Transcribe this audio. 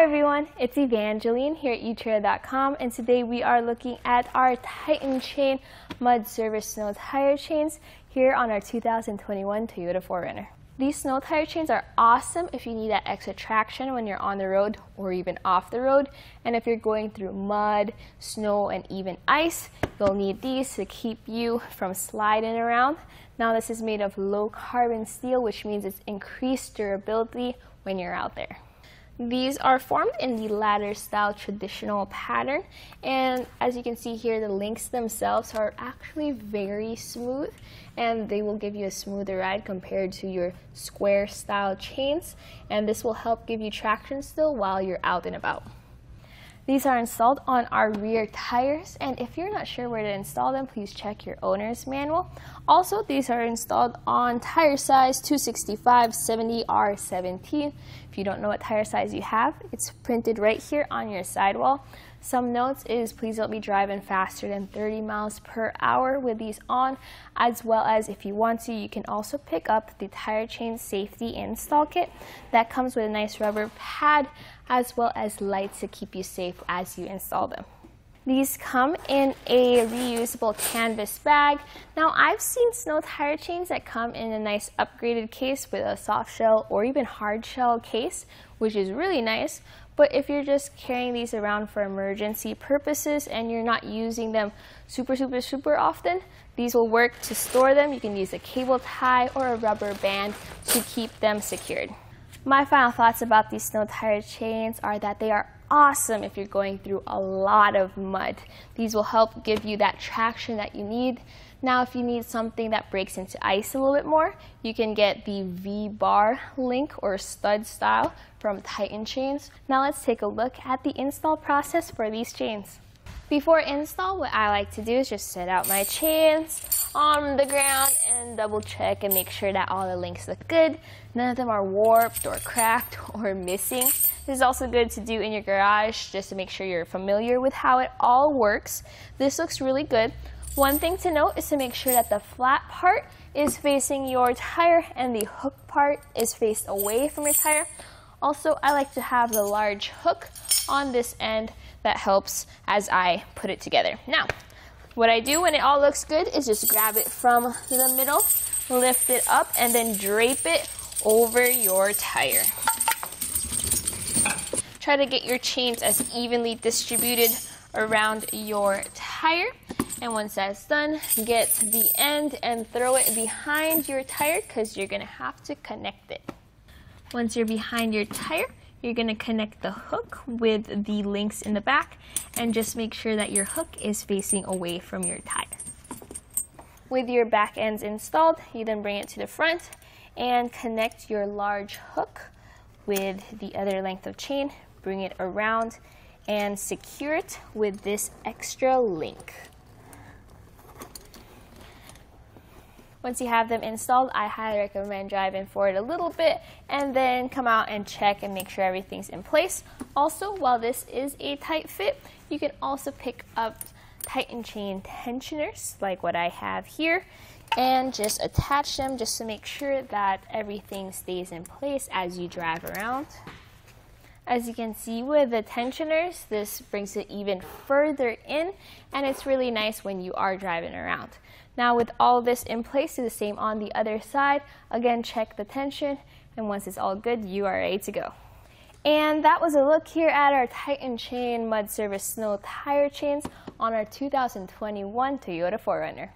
Hi everyone, it's Evangeline here at etrailer.com, and today we are looking at our Titan Chain mud service snow tire chains here on our 2021 Toyota 4Runner. These snow tire chains are awesome if you need that extra traction when you're on the road or even off the road, and if you're going through mud, snow, and even ice, you'll need these to keep you from sliding around. Now this is made of low carbon steel, which means it's increased durability when you're out there. These are formed in the ladder style traditional pattern, and as you can see here, the links themselves are actually very smooth, and they will give you a smoother ride compared to your square style chains, and this will help give you traction still while you're out and about. These are installed on our rear tires, and if you're not sure where to install them, please check your owner's manual. Also, these are installed on tire size 265 70 R17. If you don't know what tire size you have, it's printed right here on your sidewall. Some notes is please don't be driving faster than 30 miles per hour with these on, as well as if you want to, you can also pick up the tire chain safety install kit that comes with a nice rubber pad, as well as lights to keep you safe as you install them. These come in a reusable canvas bag. Now I've seen snow tire chains that come in a nice upgraded case with a soft shell or even hard shell case, which is really nice, but if you're just carrying these around for emergency purposes and you're not using them super often, these will work to store them. You can use a cable tie or a rubber band to keep them secured. My final thoughts about these snow tire chains are that they are awesome if you're going through a lot of mud. These will help give you that traction that you need. Now if you need something that breaks into ice a little bit more, you can get the V-bar link or stud style from Titan Chains. Now let's take a look at the install process for these chains. Before install, what I like to do is just set out my chains on the ground and double check and make sure that all the links look good. None of them are warped or cracked or missing. This is also good to do in your garage just to make sure you're familiar with how it all works. This looks really good. One thing to note is to make sure that the flat part is facing your tire and the hook part is faced away from your tire. Also, I like to have the large hook on this end that helps as I put it together. Now, what I do when it all looks good is just grab it from the middle, lift it up, and then drape it over your tire. Try to get your chains as evenly distributed around your tire. And once that's done, get the end and throw it behind your tire because you're gonna have to connect it. Once you're behind your tire, you're gonna connect the hook with the links in the back and just make sure that your hook is facing away from your tire. With your back ends installed, you then bring it to the front and connect your large hook with the other length of chain, bring it around and secure it with this extra link. Once you have them installed, I highly recommend driving forward a little bit and then come out and check and make sure everything's in place. Also, while this is a tight fit, you can also pick up Titan Chain tensioners like what I have here and just attach them just to make sure that everything stays in place as you drive around. As you can see with the tensioners, this brings it even further in, and it's really nice when you are driving around. Now with all this in place, do the same on the other side. Again, check the tension, and once it's all good, you are ready to go. And that was a look here at our Titan Chain mud service snow tire chains on our 2021 Toyota 4Runner.